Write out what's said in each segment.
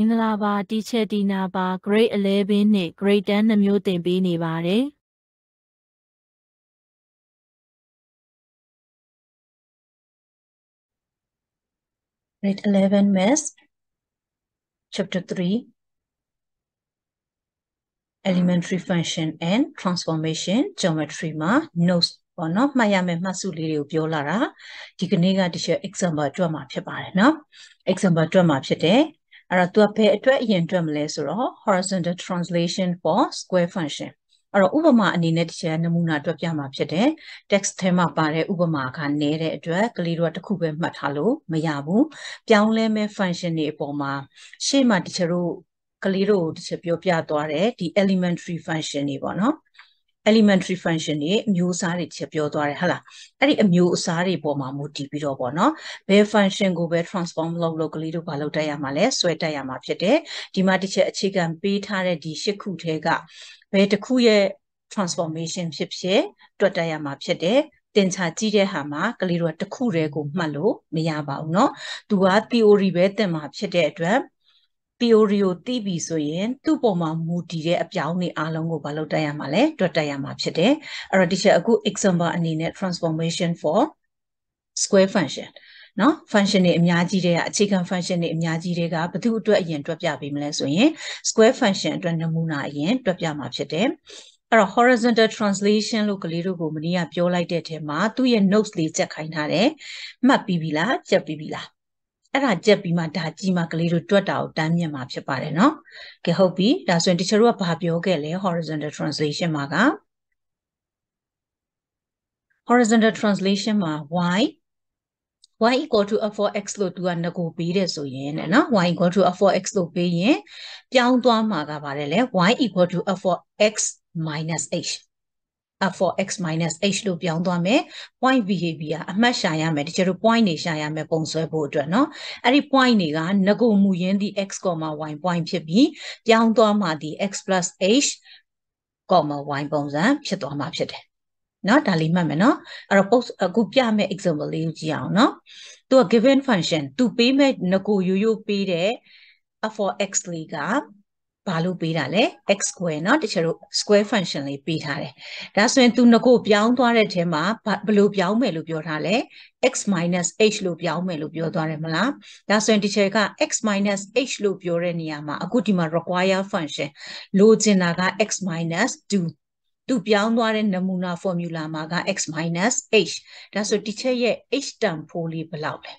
Inalaba teacher Dinaba grade 11 ne grade 10 မျိုးသင်ပေးနေပါတယ်။ Grade 11 Maths Chapter 3 Elementary Function and Transformation Geometry မှာ notes ပေါ့နော်မှတ်ရမယ့်မှတ်စုလေးတွေကိုပြောလာတာဒီကနေ့က teacher example အတွက်မှာဖြစ်ပါတယ်နော် example အတွက်မှာဖြစ်တယ်အဲ့တော့သူကဘယ်အတွက်အရင်တွက်မလဲဆိုတော့ horizontal translation for square function အဲ့တော့ဥပမာအနေနဲ့တရားနမူနာတွက်ပြမှာဖြစ်တယ် text ထဲမှာပါတဲ့ဥပမာကနည်းတဲ့အတွက်ကလေးတို့တစ်ခုပဲမှတ်ထားလို့မရဘူးပြောင်းလဲမဲ့ function တွေအပေါ်မှာရှေ့မှာတရားတို့ကလေးတို့တရားပြောပြသွားတယ်ဒီ elementary function တွေပေါ့နော် elementary function တွေအမျိုးအစားတွေချက်ပြောသွားတယ်ဟုတ်လားအဲ့ဒီအမျိုးအစားတွေပေါ်မှာမူတည်ပြီးတော့ပေါ့နော်ဘယ် function ကိုပဲ transform လုပ်ကလေးတို့ဘာလုပ်တတ်ရမှာလဲဆွဲတတ်ရမှာဖြစ်တယ်ဒီမှာတစ်ချက်အခြေခံပေးထားတဲ့ဒီ6ခုထဲကဘယ်တစ်ခုရဲ့ transformation ဖြစ်ဖြစ်တွက်တတ်ရမှာဖြစ်တယ်တင်ချာကြည့်တဲ့ဟာမှာကလေးတို့ကတစ်ခုတည်းကိုမှတ်လို့မရပါဘူးเนาะသူက theory ပဲသင်မှာဖြစ်တဲ့အတွက် theory ကိုသိပြီဆိုရင်သူ့ပုံမှာမူတည်တဲ့အပြောင်းအလဲအားလုံးကိုဘာလုပ်တတ်ရမှာလဲတွက်တတ်ရမှာဖြစ်တယ်အဲ့တော့ဒီချက်အခု example အနေနဲ့ transformation for square function နော် function တွေအများကြီးတွေကအခြေခံ function တွေအများကြီးတွေကဘယ်သူအတွက်အရင်တွက်ပြပေးမလဲဆိုရင် square function အတွက်နမူနာအရင်တွက်ပြမှာဖြစ်တယ်အဲ့တော့ horizontal translation လို့ကလေးတို့ကိုမနေ့ကပြောလိုက်တဲ့ထဲမှာသူ့ရဲ့ notes လေးချက်ခိုင်းထားတယ်မှတ်ပြီးပြီလားချက်ပြီးပြီလားအဲ့ဒါကြက်ပြီးမှဒါကြည့်မှကလေးတို့တွက်တာကိုတမ်းမြင်မှာဖြစ်ပါတယ်နော်။ကဲဟုတ်ပြီ။ဒါဆိုရင် teacher တို့ကဘာပြောခဲ့လဲ horizontal translation မှာက horizontal translation မှာ y equal to a for x လို့သူကငကိုပေးတယ်ဆိုရင်နော် y equal to a for x လို့ပေးရင်ပြောင်းသွားမှာကပါတယ်လေ y equal to a for x minus h a for x minus h လို့ပြောင်းသွားမယ် point behavior အမှတ်ရှာရမယ်တကယ်လို့ point တွေရှာရမယ်ပုံဆွဲဖို့အတွက်เนาะအဲ့ဒီ point တွေကငကိုမူရင်းဒီ x, y point ဖြစ်ပြီးပြောင်းသွားမှာဒီ x plus h, y ပုံစံဖြစ်သွားမှာဖြစ်တယ်เนาะဒါလေးမှတ်မယ်เนาะအဲ့တော့ post အခုပြမယ့် example လေးကိုကြည့်အောင်เนาะသူက given function သူပေးမဲ့ငကိုရိုးရိုးပေးတဲ့ a for x လေးကဘာလို့ပေးတာလဲ x square เนาะတချို့တို့ square function လေးပေးထားတယ်။ဒါဆိုရင်သူငကိုပြောင်းသွားတဲ့ထဲမှာဘယ်လိုပြောင်းမယ်လို့ပြောထားလဲ x minus h လို့ပြောင်းမယ်လို့ပြောထားတယ်မလား။ဒါဆိုရင်တချို့က x minus h လို့ပြောတဲ့နေရာမှာအခုဒီမှာ require function လိုချင်တာက x minus 2သူပြောင်းသွားတဲ့နမူနာ formula မှာက x minus h ဒါဆိုတချို့ရဲ့ h တန်ဖိုးလေးဘယ်လောက်လဲ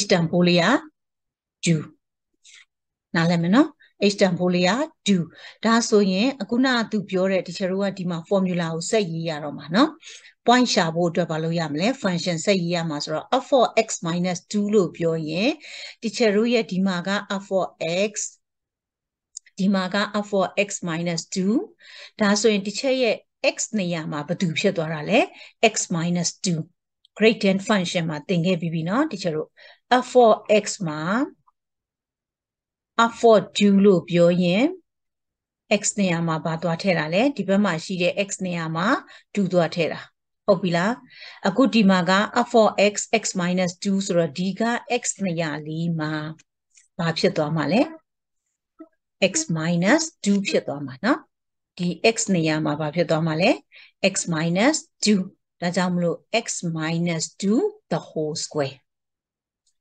h တန်ဖိုးလေးက2နားလည်မယ်နော် h တန်ဖိုးလေးက2ဒါဆိုရင်အခုနသူပြောတဲ့တချို့တို့ကဒီမှာ formula ကိုဆက်ရေးရတော့မှာနော် point ရှာဖို့အတွက်ဘာလုပ်ရမလဲ function ဆက်ရေးရမှာဆိုတော့ a for x minus 2 လို့ပြောရင်တချို့တို့ရဲ့ဒီမှာက a for x ဒီမှာက a for x minus 2ဒါဆိုရင်တချို့ရဲ့ x နေရာမှာဘာတူဖြစ်သွားတာလဲ x minus 2 grade 10 function မှာသင်ခဲ့ပြီးပြီနော်တချို့တို့ a for x မှာa for 2လို့ပြောရင် x နေရာမှာဘာသွားထည့်တာလဲဒီဘက်မှာရှိတဲ့ x နေရာမှာ2သွားထည့်တာဟုတ်ပြီလားအခုဒီမှာက a for x x minus 2ဆိုတော့ဒီက x နေရာလေးမှာဘာဖြစ်သွားမှာလဲ x minus 2ဖြစ်သွားမှာเนาะဒီ x နေရာမှာဘာဖြစ်သွားမှာလဲ x minus 2ဒါကြောင့်မလို့ x minus 2 the whole square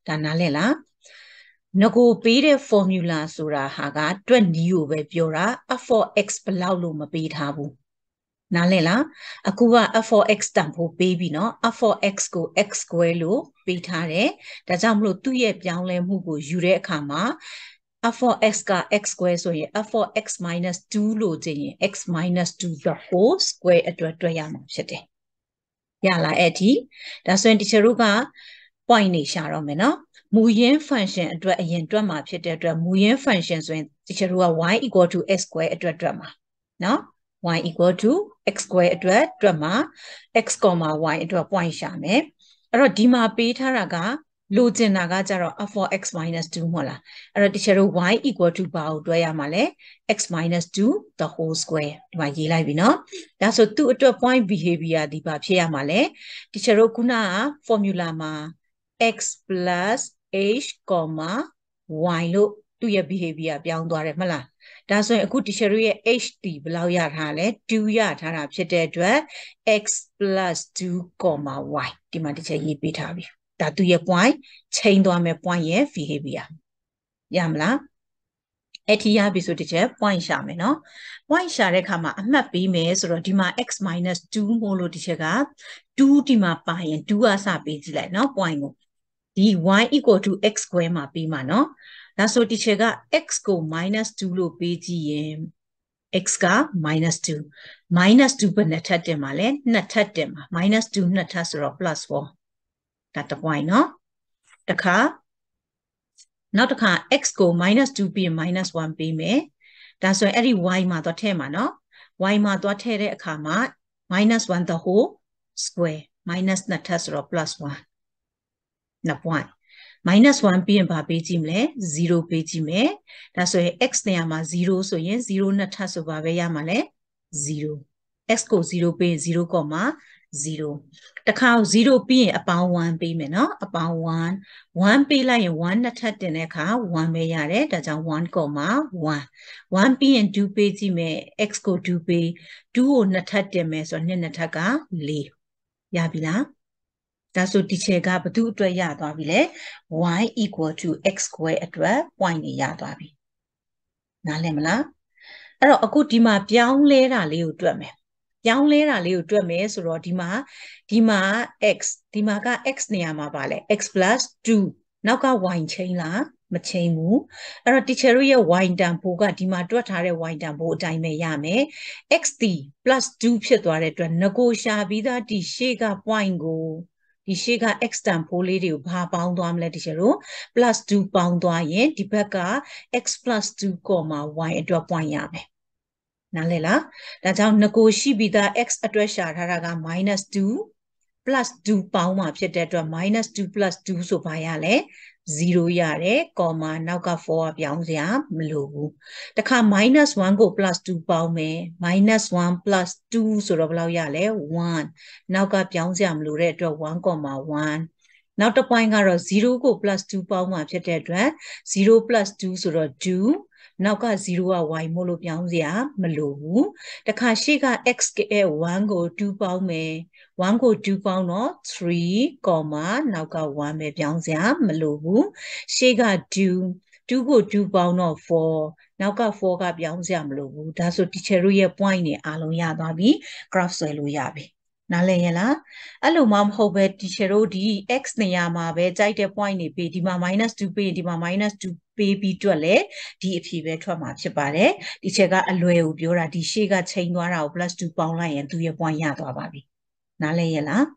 ဒါနားလည်လားငကိုပေးတဲ့ formula ဆိုတာဟာကတွက်နည်းကိုပဲပြောတာ a for x ဘယ်လောက်လို့မပေးထားဘူးနားလည်လားအခုက a for x တန်ဖိုးပေးပြီเนาะ a for x ကို x square လို့ပေးထားတယ်ဒါကြောင့်မလို့သူ့ရဲ့ပြောင်းလဲမှုကိုယူတဲ့အခါမှာ a for x က x square ဆိုရင် a for x minus 2 လို့ကြည့်ရင် x minus 2 the whole square အတွက်တွက်ရမှာဖြစ်တယ်ရလားအဲ့ဒီဒါဆိုရင်တချို့က point နေရှာတော့မယ်เนาะမူရင်း function အတွက်အရင်တွက်မှာဖြစ်တဲ့အတွက်မူရင်း function ဆိုရင်တချို့က y equal to x square အတွက်တွက်မှာเนาะ y equal to x square အတွက်တွက်မှာ x, y အတွက် point ရှာမယ်အဲ့တော့ဒီမှာပေးထားတာကလိုချင်တာကကြတော့ a for x minus 2 မဟုတ်လားအဲ့တော့တချို့ y equal to ဘာကိုတွက်ရမှာလဲ x minus 2 the whole square ဒီမှာရေးလိုက်ပြီเนาะဒါဆိုသူ့အတွက် point behavior ဒီပါဖြစ်ရမှာလဲတချို့ခုနက formula မှာ x plus h, why lo to your behavior beyond the mala. That's why a good sherry HT blauya hale, 2 year harap shed x + 2, y. Demanded ye bitavi. That do your point, chain do a point ye behavior. Yamla Etia bisodiche, point shameno. Point share kama, mapi mes rodima x - 2 molo dichega, 2 dima pi and 2 asabi no point. dy = x² ma pi mano. That's what dichega x - 2 lo pgm. x - -2. -2 banatatema, natatema. -2 natasra +4. That's the point, no? The car. Now the car x - -2 p - -1 p me. That's why every y ma the tema, no? Y ma the tere kama -1 the whole square -natasra +1. Na point. -1 p and baby jimle 0 p jimle. That's why x neama 0 so ye 0 natasra babe yamale 0. x - 0 p 0, 0. The cow 0 p about 1 p me no about 1 1 p like 1 natat in a car 1 may are that's 1, 1 1 p and 2 p me x - 2 p 2 natat me so ninataga le yabila. That's what teacher gab 2 yadwabile y = x² at 1 yadwabi. Nalemla a good dima piang lera leo drumme. Young lera leo drumes or dima, dima ka x niama vale, x + 2. Now ka wine chain la, machemu, and a teacheria wine dampoga, dima drotare wine dampo dime yame, xt + 2 pshatware to nagosha vida di shega wine go. Di shega x dampo lady ba bound arm letichero, + 2 bound yen, dipeka, x + 2, y drop wine yame. Nalela, that's how Nakoshibida x address haraga -2 + 2 palma pshedra -2 + 2 so payale 0 yare, comma, nauka 4 bianzia mlogu. The car -1 go + 2 palme, -1 + 2 so yale 1. Nauka bianzia mlure draw 1, 1. Now the point are 0 go + 2 palma pshedra 0 + 2 so 2. Now ka 0 y molo piangzia malogu. The kashiga x 1 go 2 pound me 1 go 2 pound no 3, now ka 1 me piangzia malogu. Shega 2 go 2 pound no 4. Now ka 4 ka piangzia malogu. That's what teacher ye point ni alonyadabi graph soeluyabi. Nalayela allo mam hobe teacher di x neyama be jaite point ni be dima -2 p dima -2 baby to a lay, DFB to a match about it. The chega alloy ubiora, the shega chain or + 2 pound and 2 year 1 year to a baby. Nalayela.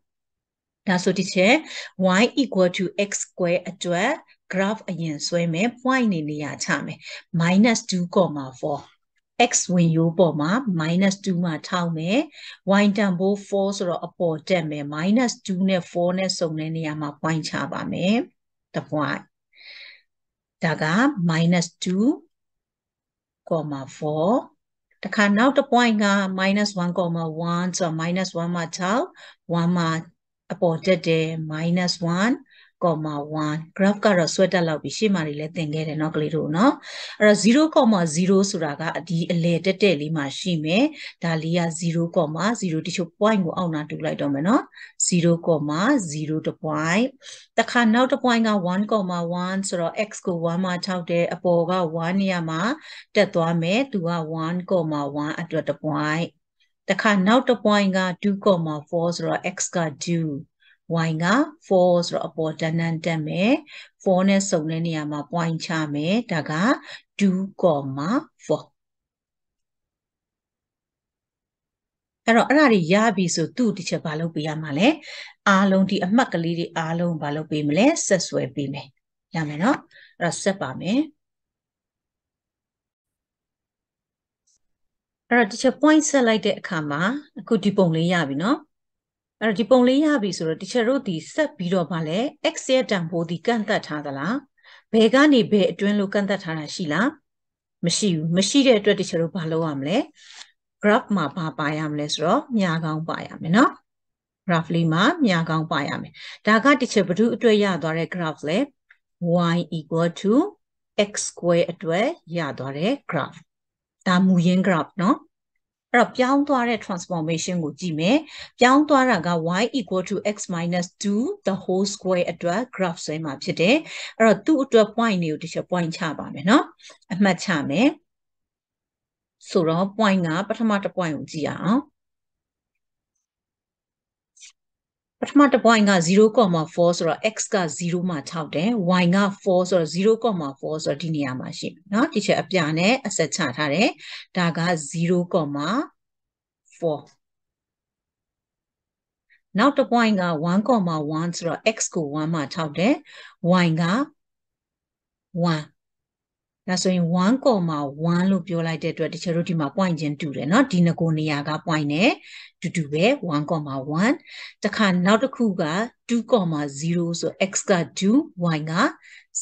That's what it's here. y = x² at 12. Graph again, so I may point in the atame. -2, 4. X when you bomb -2 ma tau me. Y dumbo 4 or a port me -2 ne 4 ne so many ama point chaba me. The point. Daga -2, 4. The can now the point -1, 1 so -1 ma tau 1 ma about the -1, 1. Graph ka ra sweater la bishi mari le tenge de no kli ro no. Ra 0, 0 suraga di le de li ma shi me. Dalia 0, 0 tisho point go out na to like domino. 0, 0 the point. The can now the point 1, 1 so x 1 ma tau de apoga 1 yama. Tetwa me 2, 1, 1 at the point. The can now the point 2, 4 so x 2. Y nga 4 so about me 4 ne so ne ma point cha me daga 2, 4. Aro arari yabi so 2 teacher balo piyamale along di amakali di along balo pimle saswe pime yameno rasapa me. Aro teacher point like that kama could dipongli yabi no. Dipoli yabi so teacher wrote the sub biro ballet, except dampo the canta tadala, Begani be twin lucanta tanashila, Machine traditional palo amle, Grab ma papa amles ro, Yagang bayamina, Roughly ma, Yagang bayam. Daga teacher to a yadore graphle, y = x square အတွက် ရသွားတဲ့ graph ဒါမူရင်း graph เนาะ အဲ့တော့ပြောင်းသွားတဲ့ transformation ကိုကြည့်မယ် ပြောင်းသွားတာက y equal to x minus 2 the whole square အတွက် graph ဆွဲမှာဖြစ်တယ် အဲ့တော့သူ့အတွက် point တွေကိုတစ်ချက် point ချပါမယ်เนาะ အမှတ်ချမယ် ဆိုတော့ point ကပထမတစ် point ကိုကြည့်ရအောင် ပထမတစ် point က 0.4 ဆိုတော့ x က 0 မှာထောက်တယ် y က 4 ဆိုတော့ 0.4 ဆိုတော့ဒီနေရာမှာရှိပြီเนาะ ဒီချက်အပြနဲ့အဆက်ချထားတယ် ဒါက 0.4 နောက်တစ် point က 1.1 ဆိုတော့ x ကို 1 မှာထောက်တယ် y က 1 ဒါဆိုရင် 1.1 လို့ပြောလိုက်တဲ့အတွက်တချို့တို့ဒီမှာ point ချင်းတူတယ်เนาะ ဒီနှစ်ကိုနေရာက point နဲ့တူတူပဲ 1.1 တခါနောက်တစ်ခုက 2.0 ဆို x က 2 y က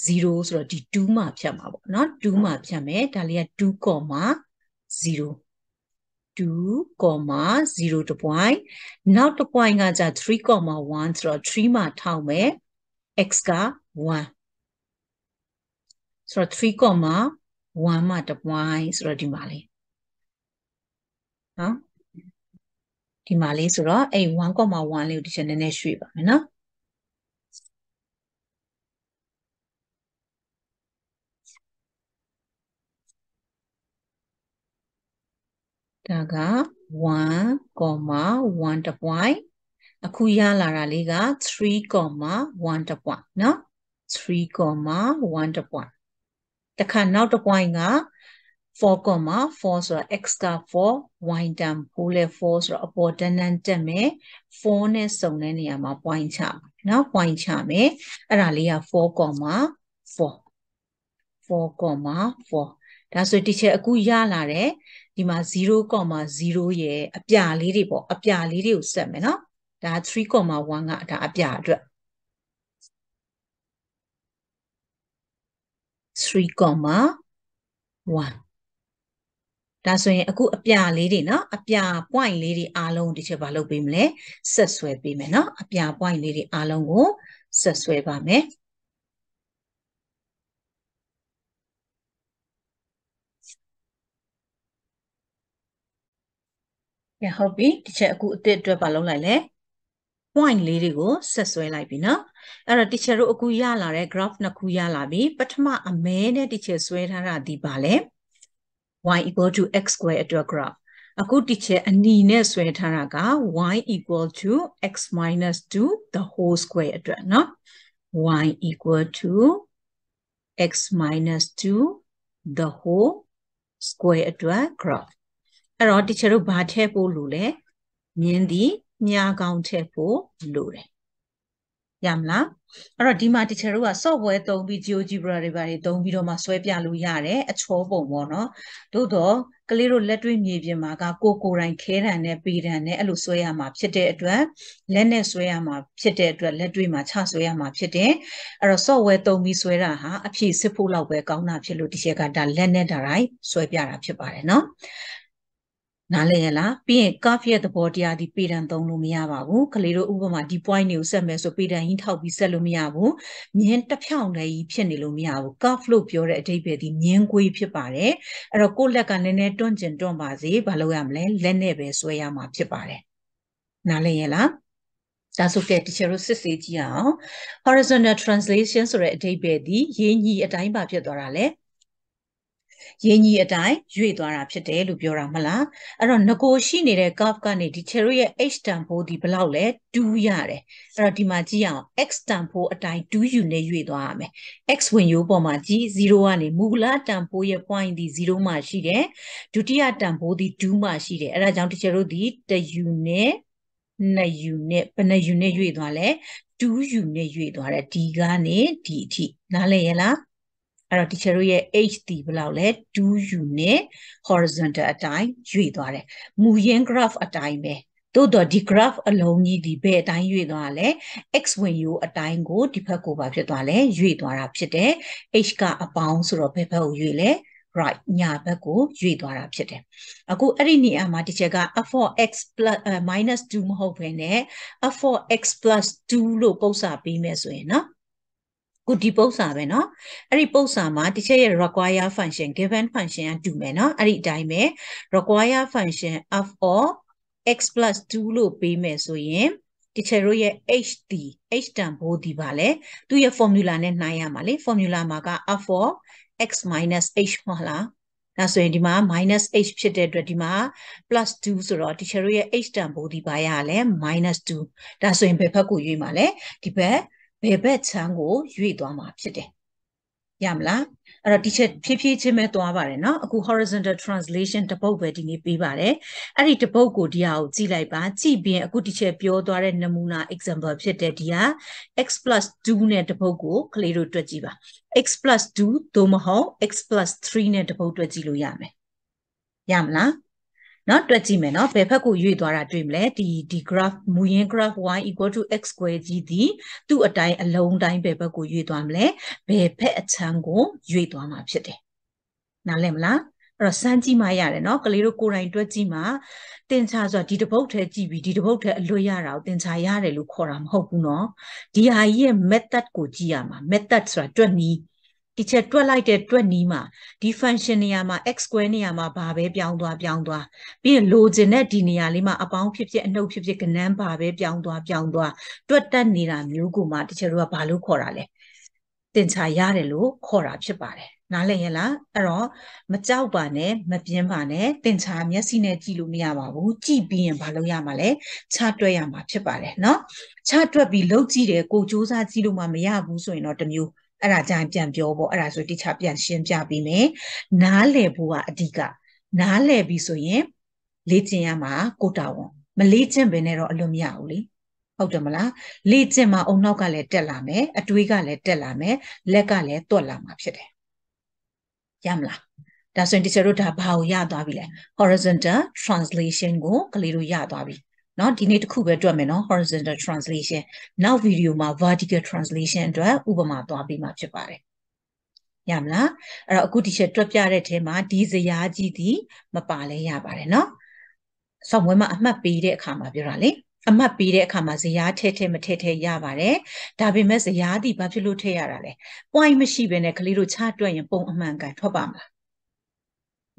0 ဆိုတော့ဒီ 2 မှာဖြတ်မှာပေါ့เนาะ 2 မှာဖြတ်မယ် ဒါလေးက 2.0 2.0 တစ် point နောက်တစ် point ကကြာ 3.1 ဆိုတော့ 3 မှာထောက်မယ် x က 1 So 3.1 မှာတစ် point ဆိုတော့ဒီမှာလေးဆိုတော့ a 1.1 လေးကိုဒီချက်နည်းနည်းရွှေ့ပါမယ်เนาะ ဒါက 1.1 တစ် point အခုရလာတာလေးက 3.1 တစ် point เนาะ 3.1 တစ် point တခါနောက်တစ် point က 4.4 ဆိုတော့ x က 4 y တန်ဖိုးလဲ 4 ဆိုတော့အပေါ်တန်းတန်းတက်မယ် 4 နဲ့စုံတဲ့နေရာမှာ point ချပါเนาะ point ချမယ် အဲ့ဒါလေးက 4.4 4.4 ဒါဆိုဒီချက်အခုရလာတယ် ဒီမှာ 0.0 ရဲ့အပြလေးတွေပေါ့ အပြလေးတွေကိုဆက်မယ်เนาะ ဒါ 3.1 ကဒါအပြအတွက် 3.1 ဒါဆိုရင်အခုအပြလေးတွေเนาะ အပြ point လေးတွေအားလုံးဒီချက်ဘာလုပ်ပေးမလဲ ဆက်ဆွဲပေးမယ်เนาะ အပြ point လေးတွေအားလုံးကိုဆက်ဆွဲပါမယ် ရဟုတ်ပြီ ဒီချက်အခုအစ်စ်အတွက်ဘာလုပ်လိုက်လဲ point လေးတွေကိုဆက်ဆွဲလိုက်ပြီเนาะ အဲ့တော့တီချာတို့အခုရလာတဲ့ graph နှစ်ခုရလာပြီ ပထမအမဲနဲ့တီချာဆွဲထားတာဒီပါလဲ y equal to x square အတွက် graph အခုတီချာအနီနဲ့ဆွဲထားတာက y equal to x minus 2 the whole square အတွက်เนาะ y equal to x minus 2 the whole square အတွက် graph အဲ့တော့တီချာတို့ဘာထည့်ဖို့လိုလဲ မြင်းဒီညာကောင်ထည့်ဖို့လိုတယ် ရမလားအဲ့တော့ဒီမှာတီချာတို့က software သုံးပြီး GeoGebra တွေဘာတွေသုံးပြီးတော့မှဆွဲပြလို့ရတယ်အချောပုံပေါ့เนาะသို့တော့ကလေးတို့လက်တွေ့မြေပြင်မှာကကိုကိုယ်တိုင်ခဲတံနဲ့ပေတံနဲ့အဲ့လိုဆွဲရမှာဖြစ်တဲ့အတွက်လက်နဲ့ဆွဲရမှာဖြစ်တဲ့အတွက်လက်တွေ့မှာချဆွဲရမှာဖြစ်တယ်အဲ့တော့ software သုံးပြီးဆွဲတာဟာအဖြစ်စစ်ဖို့လောက်ပဲကောင်းတာဖြစ်လို့တီချာကဒါလက်နဲ့ဒါတိုင်းဆွဲပြတာဖြစ်ပါတယ်เนาะ နားလည်ရလားပြီးရင်ကားဖြတ်သဘောတရားဒီပေတံသုံးလို့မရပါဘူးကလေးတို့ဥပမာဒီ ဒါဆိုကဲတီချာတို့စစ်ဆေးကြည့်အောင် horizontal translation ဆိုတဲ့အဓိပ္ပာယ်ဒီရင်းညီအတိုင်းပါဖြစ်သွားတာလေ ရင်းကြီးအတိုင်းရွေ့သွားတာဖြစ်တယ်လို့ပြောတာမလား အဲ့တော့ငကိုရှိနေတဲ့ curve ကနေဒီချေရိုရဲ့ h တန်ဖိုးဒီဘလောက်လဲ 2 ရတယ် အဲ့တော့ဒီမှာကြည့်အောင် x တန်ဖိုးအတိုင်း 2u နဲ့ရွေ့သွားရမယ် x ဝင်ရိုးပေါ်မှာကြည့် 0 ကနေမူလတန်ဖိုးရဲ့ point ဒီ 0 မှာရှိတယ် ဒုတိယတန်ဖိုးဒီ 2 မှာရှိတယ် အဲ့ဒါကြောင့်ဒီချေရိုဒီ 1u နဲ့ 2u နဲ့ ဘယ်နှu နဲ့ရွေ့သွားလဲ 2u နဲ့ရွေ့သွားတယ် ဒီ ကနေ ဒီအထိ နားလည်ရလား အဲ့တော့တီချာတို့ရဲ့ h ဒီဘလောက်လဲ 2u နဲ့ horizontal အတိုင်းရွေ့သွားတယ် မူရင်း graph အတိုင်းပဲ သို့တော့ဒီ graph အလုံးကြီးဒီဘယ်အတိုင်းရွေ့သွားလဲ x ဝင်ရိုးအတိုင်းကိုဒီဘက်ကိုဘာဖြစ်သွားလဲရွေ့သွားတာဖြစ်တယ် h ကအပေါင်းဆိုတော့ဘယ်ဘက်ကိုရွေ့လဲ right ညာဘက်ကိုရွေ့သွားတာဖြစ်တယ် အခုအဲ့ဒီနေရာမှာတီချာက f of x minus 2 မဟုတ်ဘဲနဲ့ f of x plus 2 လို့ပုံစံပေးမယ်ဆိုရင်နော် ကိုယ့်ရဲ့ Udipozameno, Ariposama, Tiche require function, given function and two meno, Ari dime, require function of all x plus 2 low payment so yem. Ticheroye HT, H tambo di vale, do your formula and nayamale, formula maga afo x minus H mola. So dima minus H dima plus 2 so ticheroye H tambo di bayale minus 2. That's so in paper go yimale, tipe, bebe tango, yuidwama pite. Yamla, a teacher PPHM to Avarena, a good horizontal translation to Pope wedding Bivare, and it a poco diao, Zilaiba, Zibi, a good teacher Pio Dore Namuna example Psetedia, x plus 2 net pogo, Clero Tajiva, x plus 2, Tomaho, x plus 3 net pogo Ziluyame. Yamla, not Tajimeno, Pepaco Yuidora Dreamlet, the graph Muyen graph y equal to x squared GD, to a time a long time Pepaco Yuidwamle, Pepe a tango Yuidwam upsete. Nalemla, Rasanti Mayareno, Kalero Kura into a Tima, then Sazo did about her GB, did about her Loyara, then Sayare Lukoram Hopuno, DIE met that Kojiama, met that Sratoni. Teacher twilighted twenima, differentiama, x squareniama, babe, biangdua, biangdua, being loads in a dinialima, about 50 and no 50 can name babe, biangdua, biangdua, twatan nira, muguma, teacher, balu corale. Then sayarelo, cora chepare. Nalayela, aro, mazaubane, mapiemane, then samia sinetilumia, uti being baloyamale, chatoyama chepare, no? Chatra below zire, go josa ziluma mea, buso in autumn you. Arajam jam jobo, arazo di chapian shim jabime, nale bua diga, nale bisoye, letiama, kotawon, Malayan venero alumiauli, Automala, letema onogale telame, atwigale telame, legale tolama pede. Yamla. That's when Tisaruta bao yadavile, horizontal translation go, kaliru yadavi. Not in it Kuba Domino horizontal translation. Now video ma vertical translation to Ubama Dobima Chapare. Yamla, a good teacher Topiare Tema, Dizia GD, Mapale Yabareno. Some women are not beaded, Kama Virale. A map beaded Kamazia, Tete Matete Yavare, Dabimes Yadi Babilu Tearale. Why Machine a Kaliru Chatway and Bomanga Tobama?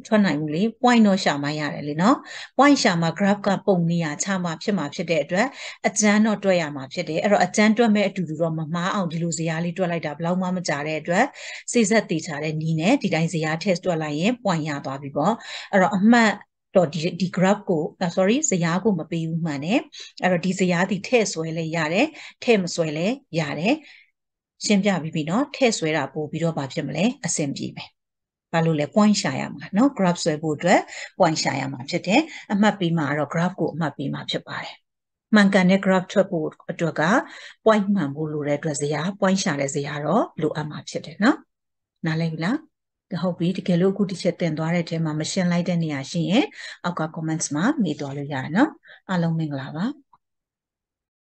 Why no shama yarelino? Why shama grabka bonia, tama pshemapshedra, a zano doyamapshede, or a zandra me to Roma, on delusiali to light up Lama Jaredra, Caesar Tita and Nine, did I see a test to a lion, one yard of people, or a ma di grabgo, sorry, Sayago mabu mane, or a disiati teswele yare, temswele yare, Semja bibino, teswera bo bido babjamle, a semjibe. Palule point shayama, no grabs a boodre, point shayama chete, a mappy mar or grab go mappy mapchapai. Mankane grab to a boot or doga, point mambulu redrazia, point shalaziaro, blue a mapchete, no? Nalevila, the hobby, the kelu good chet and dorate, mamma shin light and yashi, eh? Aka comments ma, me doluyano, along minglava.